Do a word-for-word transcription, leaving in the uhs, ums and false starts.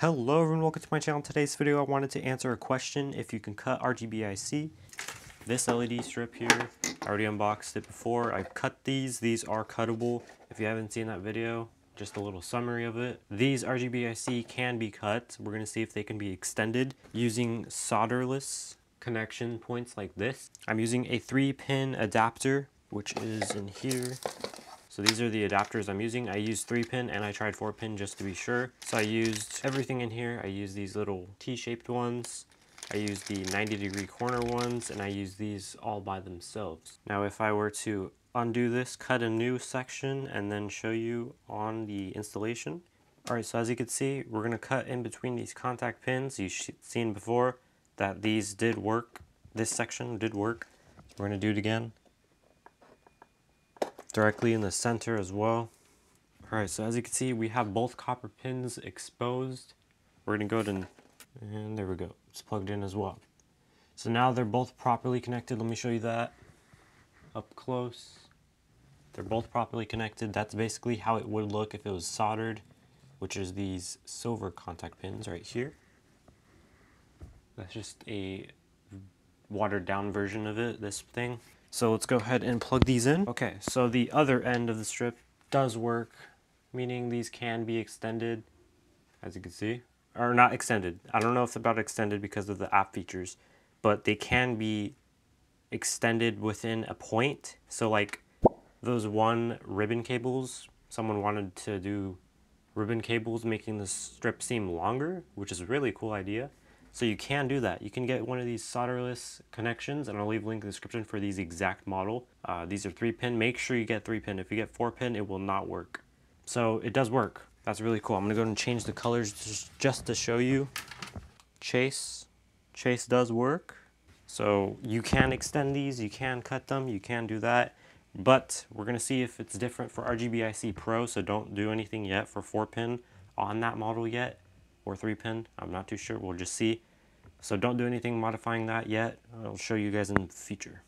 Hello everyone, welcome to my channel. In today's video I wanted to answer a question if you can cut R G B I C. This L E D strip here, I already unboxed it before. I cut these, these are cuttable. If you haven't seen that video, just a little summary of it. These R G B I C can be cut. We're going to see if they can be extended using solderless connection points like this. I'm using a three pin adapter, which is in here. So these are the adapters I'm using. I used three pin and I tried four pin just to be sure. So I used everything in here. I used these little T-shaped ones. I used the ninety degree corner ones and I used these all by themselves. Now if I were to undo this, cut a new section and then show you on the installation. All right, so as you can see, we're gonna cut in between these contact pins. You've seen before that these did work. This section did work. We're gonna do it again. Directly in the center as well. All right, so as you can see, we have both copper pins exposed. We're gonna go to, and there we go, it's plugged in as well. So now they're both properly connected. Let me show you that up close. They're both properly connected. That's basically how it would look if it was soldered, which is these silver contact pins right here. That's just a watered down version of it, this thing. So let's go ahead and plug these in. Okay, so the other end of the strip does work, meaning these can be extended, as you can see. Or not extended. I don't know if about extended because of the app features, but they can be extended within a point. So like those one ribbon cables, someone wanted to do ribbon cables, making the strip seem longer, which is a really cool idea. So you can do that. You can get one of these solderless connections, and I'll leave a link in the description for these exact model. Uh, these are three pin. Make sure you get three pin. If you get four pin, it will not work. So it does work. That's really cool. I'm gonna go and change the colors just, just to show you. Chase, Chase does work. So you can extend these, you can cut them, you can do that. But we're gonna see if it's different for R G B I C Pro. So don't do anything yet for four pin on that model yet, or three pin. I'm not too sure, we'll just see. So don't do anything modifying that yet. I'll show you guys in the future.